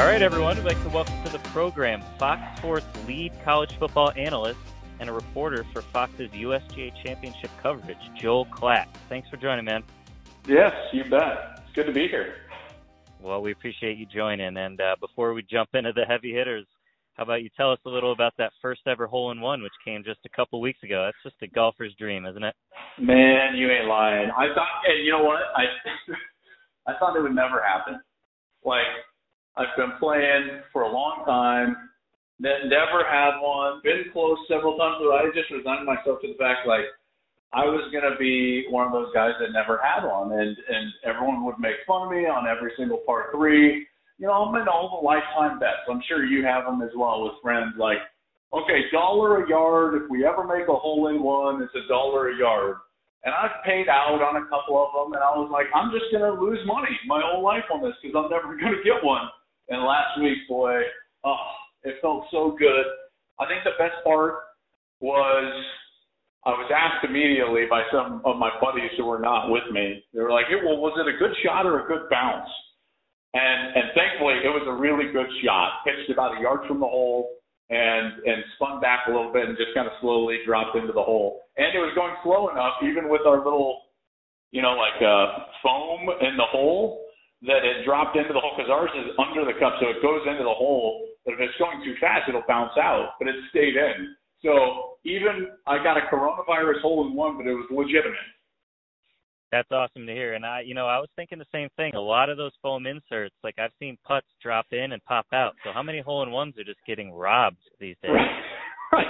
All right, everyone, we'd like to welcome to the program Fox Sports lead college football analyst and a reporter for Fox's USGA championship coverage, Joel Klatt. Thanks for joining, man. Yes, you bet. It's good to be here. Well, we appreciate you joining. And before we jump into the heavy hitters, how about you tell us a little about that first ever hole-in-one, which came just a couple weeks ago? That's just a golfer's dream, isn't it? Man, you ain't lying. I thought, hey, you know what? I thought it would never happen. Like, I've been playing for a long time, never had one, been close several times, but I just resigned myself to the fact, like, I was going to be one of those guys that never had one, and everyone would make fun of me on every single par three. You know, I'm in all the lifetime bets. I'm sure you have them as well with friends, like, okay, dollar a yard. If we ever make a hole-in-one, it's $1 a yard. And I've paid out on a couple of them, and I was like, I'm just going to lose money my whole life on this because I'm never going to get one. And last week, boy, oh, it felt so good. I think the best part was I was asked immediately by some of my buddies who were not with me. They were like, hey, well, was it a good shot or a good bounce? And thankfully, it was a really good shot. Pitched about a yard from the hole and spun back a little bit and just kind of slowly dropped into the hole. And it was going slow enough, even with our little, you know, like foam in the hole, that it dropped into the hole, because ours is under the cup, so it goes into the hole. But if it's going too fast, it'll bounce out, but it stayed in. So even I got a coronavirus hole-in-one, but it was legitimate. That's awesome to hear. And, I was thinking the same thing. A lot of those foam inserts, like I've seen putts drop in and pop out. So how many hole-in-ones are just getting robbed these days? Right.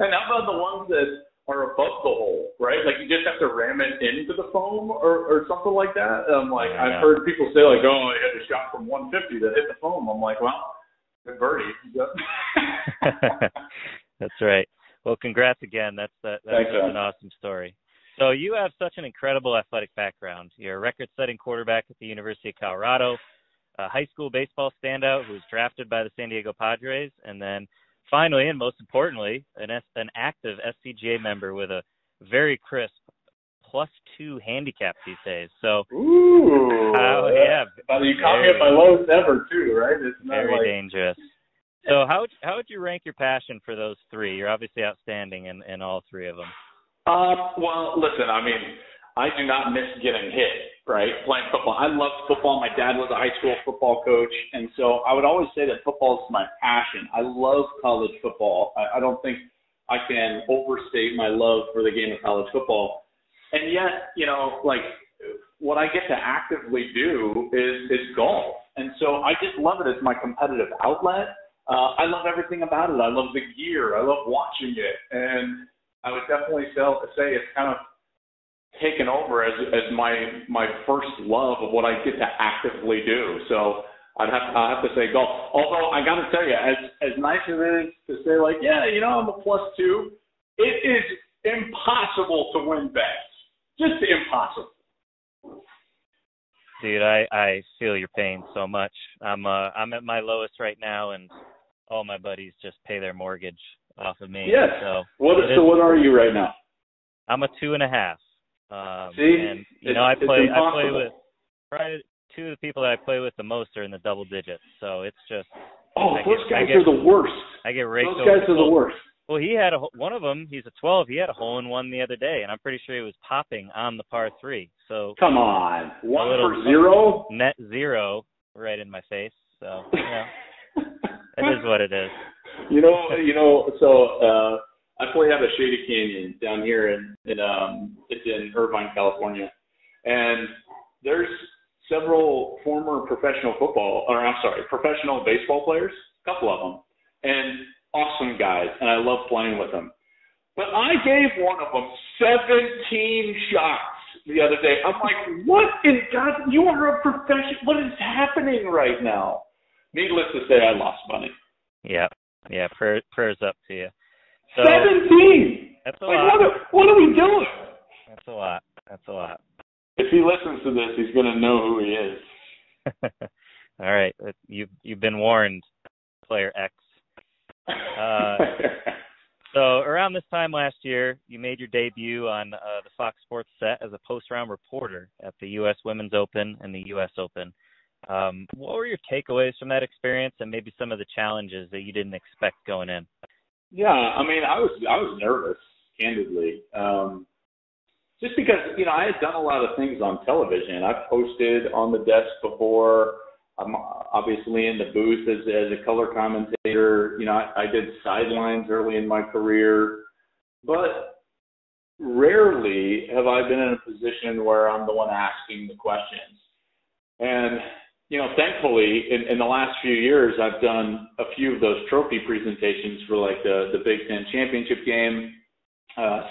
And how about the ones that are above the hole, right? Like, you just have to ram it into the foam or something like that. I've heard people say, like, oh, I had a shot from 150 to hit the foam. I'm like, well, good birdie. That's right. Well, congrats again. That's an awesome story. So you have such an incredible athletic background. You're a record-setting quarterback at the University of Colorado, a high school baseball standout who was drafted by the San Diego Padres, and then finally, and most importantly, an active SCGA member with a very crisp +2 handicap these days. So, ooh, yeah. You caught me at my lowest ever, too, right? It's not very dangerous. So, how would you rank your passion for those three? You're obviously outstanding in all three of them. Well, listen, I mean, I do not miss getting hit, right? Playing football. I love football. My dad was a high school football coach, and so I would always say that football is my passion. I love college football. I don't think I can overstate my love for the game of college football. And yet, you know, like, what I get to actively do is golf. And so I just love it as my competitive outlet. I love everything about it. I love the gear. I love watching it. And I would definitely say it's kind of taken over as my first love of what I get to actively do. So I'd have to say golf. Although I got to tell you, as nice as it is to say, like, yeah, you know, I'm a +2, it is impossible to win bets. Just impossible. Dude, I feel your pain so much. I'm at my lowest right now, and all my buddies just pay their mortgage off of me. Yes. So what are you right now? I'm a 2.5. See, and, you know, I play with probably two of the people that I play with the most are in the double digits. So it's just those guys are the worst. I get raked. Those guys are the worst. Well, he had one of them. He's a 12. He had a hole-in-one the other day, and I'm pretty sure he was popping on the par three. So come on, 1 for 0, net zero right in my face. So yeah, it is what it is. You know. So I play out of Shady Canyon down here, and it's in Irvine, California. And there's several former professional baseball players, a couple of them, and awesome guys, and I love playing with them. But I gave one of them 17 shots the other day. I'm like, what in God? You are a professional. What is happening right now? Needless to say, I lost money. Yeah. Prayers up to you. So, 17! That's a lot. What are we doing? That's a lot. If he listens to this, he's going to know who he is. All right. You've been warned, player X. So around this time last year, you made your debut on the Fox Sports set as a post-round reporter at the U.S. Women's Open and the U.S. Open. What were your takeaways from that experience and maybe some of the challenges that you didn't expect going in? Yeah, I mean, I was nervous, candidly, just because, you know, I had done a lot of things on television. I've posted on the desk before. I'm obviously in the booth as a color commentator. You know, I did sidelines early in my career, but rarely have I been in a position where I'm the one asking the questions. And, you know, thankfully, in the last few years, I've done a few of those trophy presentations for, like, the Big Ten Championship game,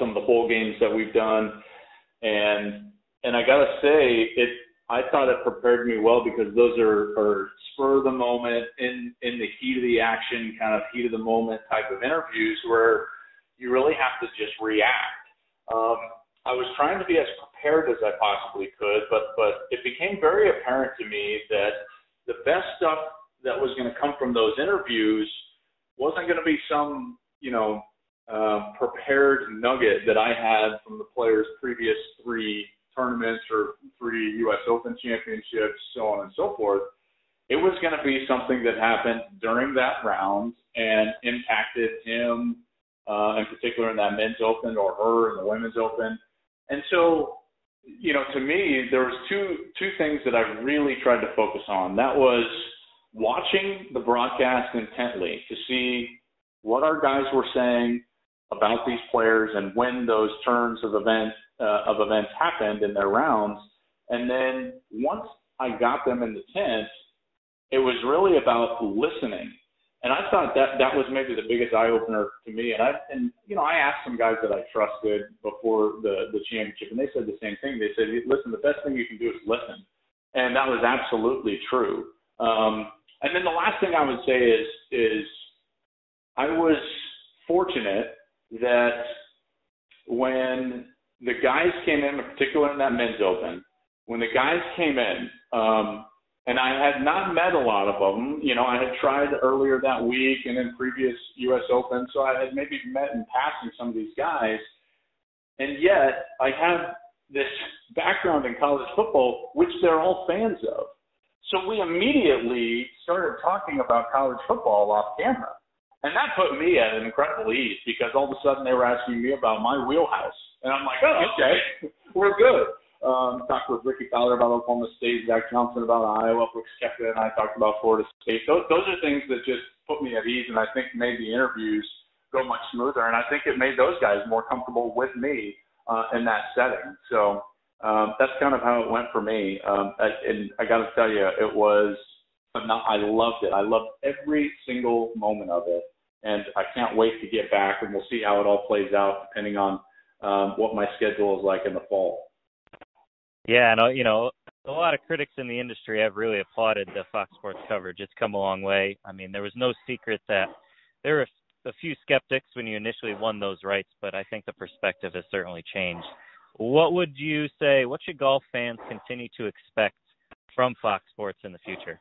some of the bowl games that we've done. And I got to say, I thought it prepared me well, because those are spur of the moment, in the heat of the action, kind of heat of the moment type of interviews where you really have to just react. I was trying to be as prepared as I possibly could, but it became very apparent to me that the best stuff that was going to come from those interviews wasn't going to be some, you know, prepared nugget that I had from the players' previous three tournaments or three U.S. Open championships, so on and so forth. It was going to be something that happened during that round and impacted him, in particular in that men's open, or her in the women's open. And so, you know, to me, there was two things that I really tried to focus on. That was watching the broadcast intently to see what our guys were saying about these players and when those turns of events happened in their rounds. And then once I got them in the tent, it was really about listening. And I thought that was maybe the biggest eye-opener to me. And you know, I asked some guys that I trusted before the championship, and they said the same thing. They said, listen, the best thing you can do is listen. And that was absolutely true. And then the last thing I would say is I was fortunate that when the guys came in particular in that men's open, when the guys came in, and I had not met a lot of them. You know, I had tried earlier that week and in previous U.S. Open, so I had maybe met in passing some of these guys. And yet I have this background in college football, which they're all fans of. So we immediately started talking about college football off camera. And that put me at an incredible ease, because all of a sudden they were asking me about my wheelhouse. And I'm like, oh, okay, we're good. Talked with Ricky Fowler about Oklahoma State, Zach Johnson about Iowa, Brooks Koepka, and I talked about Florida State. Those are things that just put me at ease, and I think made the interviews go much smoother, and I think it made those guys more comfortable with me in that setting. So that's kind of how it went for me. And I got to tell you, it was – I loved it. I loved every single moment of it, and I can't wait to get back, and we'll see how it all plays out depending on what my schedule is like in the fall. Yeah, and you know, a lot of critics in the industry have really applauded the Fox Sports coverage. It's come a long way. I mean, there was no secret that there were a few skeptics when you initially won those rights, but I think the perspective has certainly changed. What would you say, what should golf fans continue to expect from Fox Sports in the future?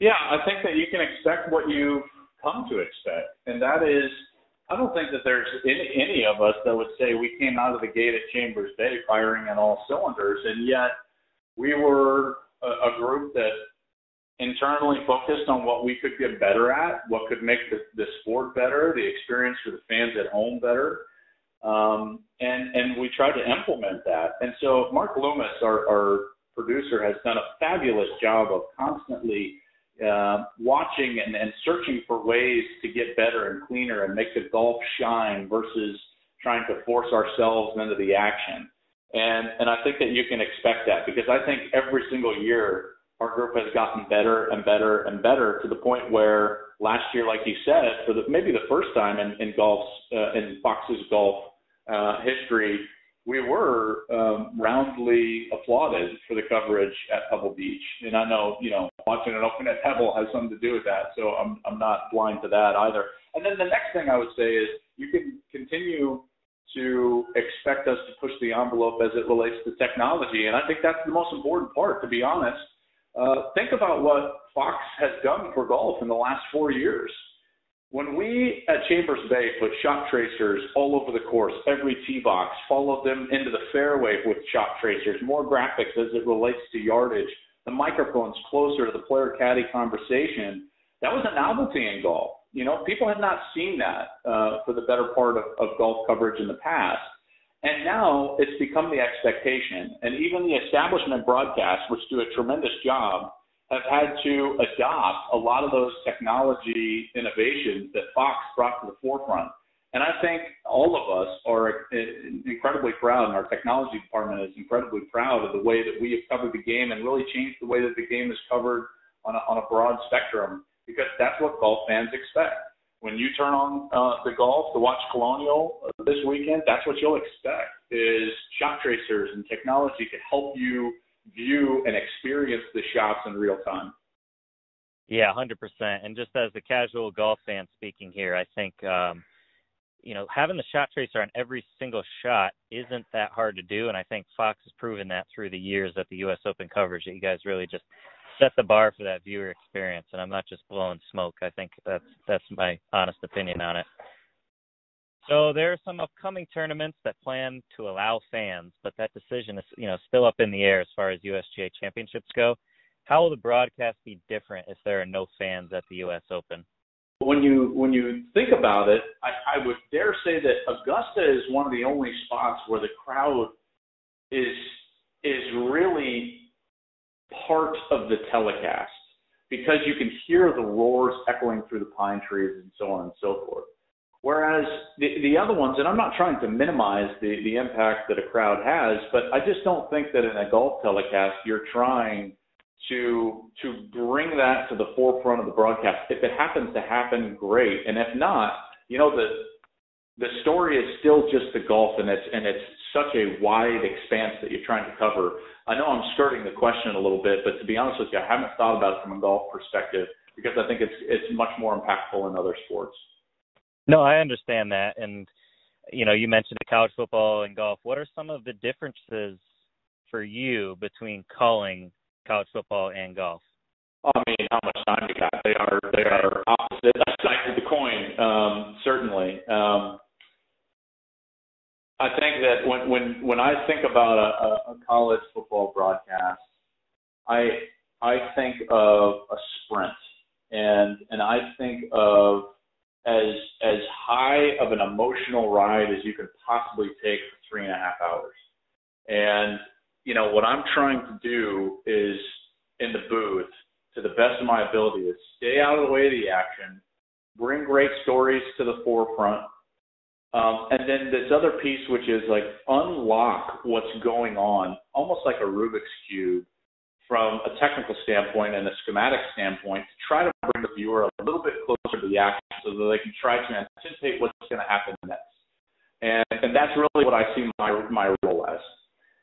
Yeah, I think that you can expect what you've come to expect, and that is, I don't think that there's any of us that would say we came out of the gate at Chambers Bay firing on all cylinders, and yet we were a group that internally focused on what we could get better at, what could make the sport better, the experience for the fans at home better, and we tried to implement that. And so Mark Loomis, our producer, has done a fabulous job of constantly watching and searching for ways to get better and cleaner and make the golf shine versus trying to force ourselves into the action. And I think that you can expect that, because I think every single year our group has gotten better and better and better, to the point where last year, like you said, for maybe the first time in Fox's golf history, we were roundly applauded for the coverage at Pebble Beach. And I know, you know, watching an open at Pebble has something to do with that, so I'm not blind to that either. And then the next thing I would say is you can continue to expect us to push the envelope as it relates to technology, and I think that's the most important part, to be honest. Think about what Fox has done for golf in the last 4 years. When we at Chambers Bay put shot tracers all over the course, every tee box, followed them into the fairway with shot tracers, more graphics as it relates to yardage, the microphones closer to the player-caddy conversation, that was a novelty in golf. You know, people had not seen that for the better part of golf coverage in the past. And now it's become the expectation. And even the establishment broadcasts, which do a tremendous job, have had to adopt a lot of those technology innovations that Fox brought to the forefront. And I think all of us are incredibly proud, and our technology department is incredibly proud of the way that we have covered the game and really changed the way that the game is covered on a broad spectrum, because that's what golf fans expect. When you turn on the golf to watch Colonial this weekend, that's what you'll expect, is shot tracers and technology to help you view and experience the shots in real time. Yeah, 100%. And just as a casual golf fan speaking here, I think, you know, having the shot tracer on every single shot isn't that hard to do. And I think Fox has proven that through the years at the U.S. Open coverage, that you guys really just set the bar for that viewer experience. And I'm not just blowing smoke. I think that's my honest opinion on it. So there are some upcoming tournaments that plan to allow fans, but that decision is, you know, still up in the air as far as USGA championships go. How will the broadcast be different if there are no fans at the U.S. Open? When you think about it, I would dare say that Augusta is one of the only spots where the crowd is really part of the telecast, because you can hear the roars echoing through the pine trees and so on and so forth. Whereas the other ones, and I'm not trying to minimize the impact that a crowd has, but I just don't think that in a golf telecast you're trying to bring that to the forefront of the broadcast. If it happens to happen, great. And if not, you know, the story is still just the golf, and it's such a wide expanse that you're trying to cover. I know I'm skirting the question a little bit, but to be honest with you, I haven't thought about it from a golf perspective, because I think it's much more impactful in other sports. No, I understand that. And, you know, you mentioned college football and golf. What are some of the differences for you between calling college football and golf? I mean, how much time you got? They are opposite sides of the coin, certainly. I think that when I think about a college football broadcast, I think of a sprint, and I think of as high of an emotional ride as you can possibly take for 3.5 hours. And, you know, what I'm trying to do is, in the booth, to the best of my ability, is stay out of the way of the action, bring great stories to the forefront, and then this other piece, which is like unlock what's going on, almost like a Rubik's Cube, from a technical standpoint and a schematic standpoint, to try to bring the viewer a little bit closer to the action so that they can try to anticipate what's going to happen next. And that's really what I see my role as,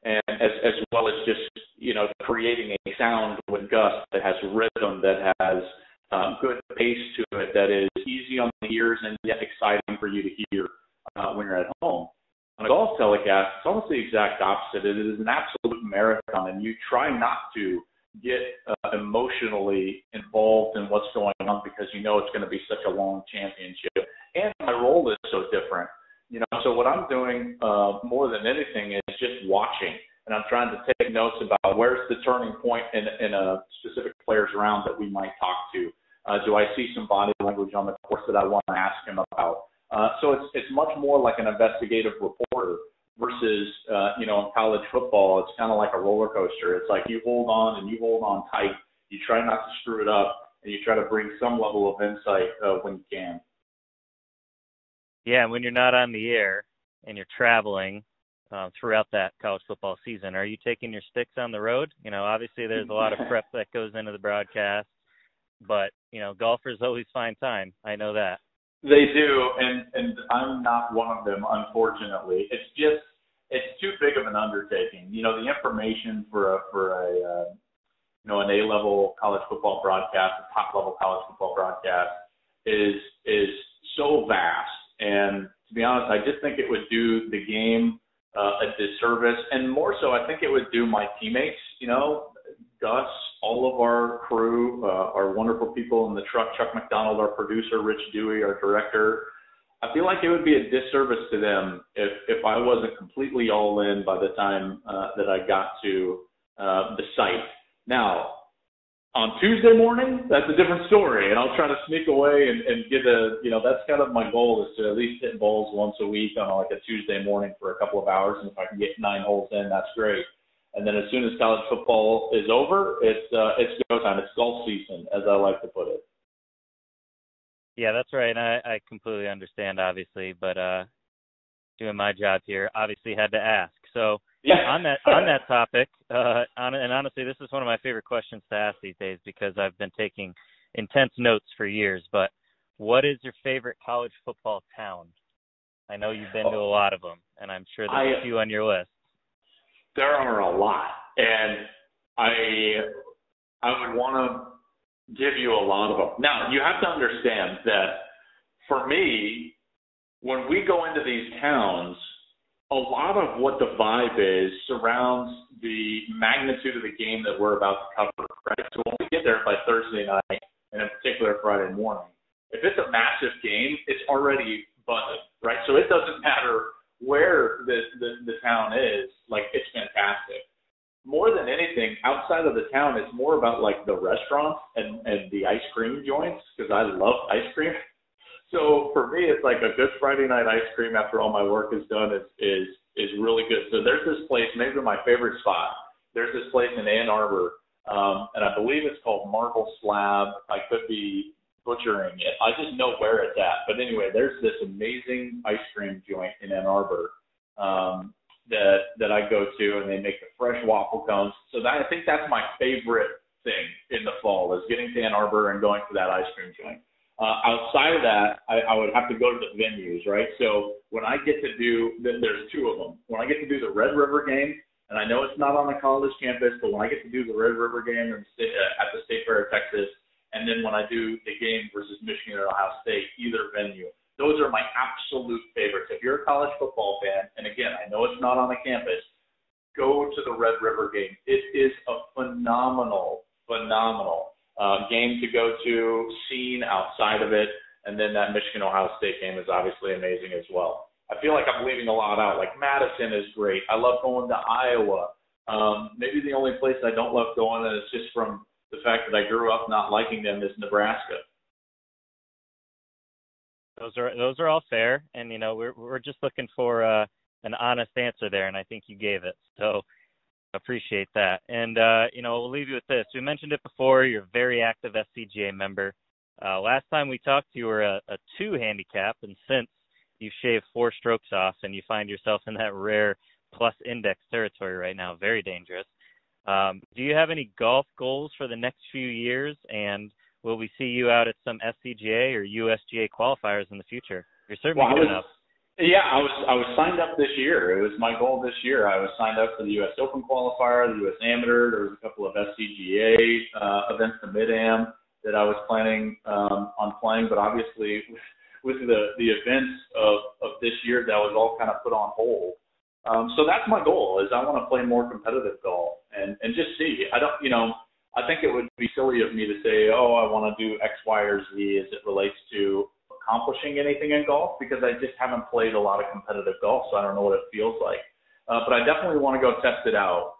and as well as just, you know, creating a sound with Gus that has rhythm, that has good pace to it, that is easy on the ears and yet exciting for you to hear when you're at home. On a golf telecast, it's almost the exact opposite. It is an absolute marathon, and you try not to get emotionally involved in what's going on, because you know it's going to be such a long championship. And my role is so different. You know, so what I'm doing more than anything is just watching, and I'm trying to take notes about where's the turning point in a specific player's round that we might talk to. Do I see some body language on the course that I want to ask him about? So it's much more like an investigative reporter versus, you know, in college football, it's kind of like a roller coaster. It's like you hold on and you hold on tight. You try not to screw it up, and you try to bring some level of insight when you can. Yeah, and when you're not on the air and you're traveling throughout that college football season, are you taking your sticks on the road? You know, obviously there's a lot of prep that goes into the broadcast, but, you know, golfers always find time. I know that. They do, and I'm not one of them, unfortunately. It's too big of an undertaking. You know, the information for a you know, an A-level college football broadcast, a top-level college football broadcast, is so vast. And to be honest, I just think it would do the game a disservice, and more so, I think it would do my teammates. You know, Gus, all of our crew, our wonderful people in the truck, Chuck McDonald, our producer, Rich Dewey, our director. I feel like it would be a disservice to them if I wasn't completely all in by the time that I got to the site. Now, on Tuesday morning, that's a different story, and I'll try to sneak away and get a, you know, that's kind of my goal, is to at least hit bowls once a week on like a Tuesday morning for a couple of hours, and if I can get 9 holes in, that's great. And then as soon as college football is over, it's go time. It's golf season, as I like to put it. Yeah, that's right. And I completely understand, obviously, but doing my job here, obviously had to ask. So yeah. on that topic, and honestly, this is one of my favorite questions to ask these days because I've been taking intense notes for years. But what is your favorite college football town? I know you've been to a lot of them, and I'm sure there's a few on your list. There are a lot, and I would want to give you a lot of them. Now, you have to understand that for me, when we go into these towns, a lot of what the vibe is surrounds the magnitude of the game that we're about to cover, right? So when we get there by Thursday night, and in particular Friday morning, if it's a massive game, it's already buzzing, right? So it doesn't matter where the town is, like, it's fantastic. More than anything, outside of the town, it's more about, like, the restaurants and the ice cream joints, because I love ice cream. So for me, it's like a good Friday night ice cream after all my work is done is really good. So there's this place, maybe my favorite spot, there's this place in Ann Arbor, and I believe it's called Marble Slab. I could be butchering it. I just know where it's at. But anyway, there's this amazing ice cream joint in Ann Arbor that I go to, and they make the fresh waffle cones. So that, I think that's my favorite thing in the fall, is getting to Ann Arbor and going to that ice cream joint. Outside of that, I would have to go to the venues, right? So when I get to do, there's two of them. When I get to do the Red River game, and I know it's not on a college campus, but when I get to do the Red River game at the State Fair of Texas, and then when I do the game versus Michigan or Ohio State, either venue, those are my absolute favorites. If you're a college football fan, and again, I know it's not on the campus, go to the Red River game. It is a phenomenal game to go to, scene outside of it, and then that Michigan-Ohio State game is obviously amazing as well. I feel like I'm leaving a lot out. Like, Madison is great. I love going to Iowa. Maybe the only place I don't love going is just from the fact that I grew up not liking them is Nebraska. Those are all fair, and you know we're just looking for an honest answer there, and I think you gave it. So appreciate that, and you know we'll leave you with this. We mentioned it before. You're a very active SCGA member. Last time we talked, you were a 2 handicap, and since you've shaved 4 strokes off, and you find yourself in that rare plus index territory right now, very dangerous. Do you have any golf goals for the next few years, and will we see you out at some SCGA or USGA qualifiers in the future? You're certainly good enough. Yeah, I was signed up this year. It was my goal this year. I was signed up for the U.S. Open qualifier, the U.S. Amateur. There was a couple of SCGA events, the Mid-Am, that I was planning on playing, but obviously with the events of this year, that was all kind of put on hold. So that's my goal, is I want to play more competitive golf and just see. I don't, you know, I think it would be silly of me to say, I want to do X, Y, or Z as it relates to accomplishing anything in golf, because I just haven't played a lot of competitive golf, so I don't know what it feels like. But I definitely want to go test it out.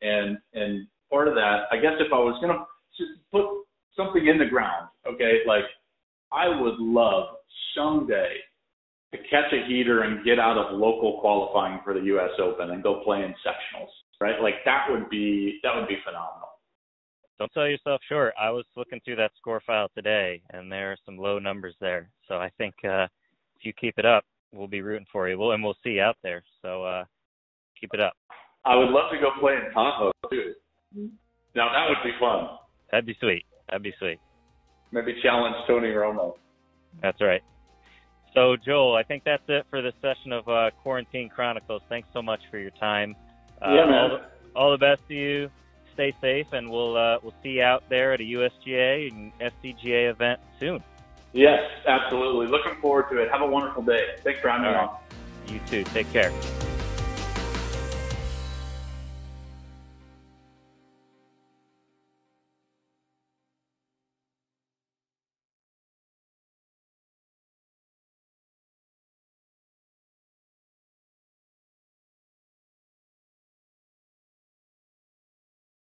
And part of that, I guess if I was going to just put something in the ground, okay, like I would love someday to catch a heater and get out of local qualifying for the U.S. Open and go play in sectionals, right? Like that would be phenomenal. Don't sell yourself short. I was looking through that score file today, and there are some low numbers there. So I think if you keep it up, we'll be rooting for you. We'll see you out there. So keep it up. I would love to go play in Tahoe too. Now that would be fun. That'd be sweet. Maybe challenge Tony Romo. That's right. So, Joel, I think that's it for this session of Quarantine Chronicles. Thanks so much for your time. Yeah, man. All the best to you. Stay safe, and we'll see you out there at a USGA and SCGA event soon. Yes, absolutely. Looking forward to it. Have a wonderful day. Thanks for having me on. You too. Take care.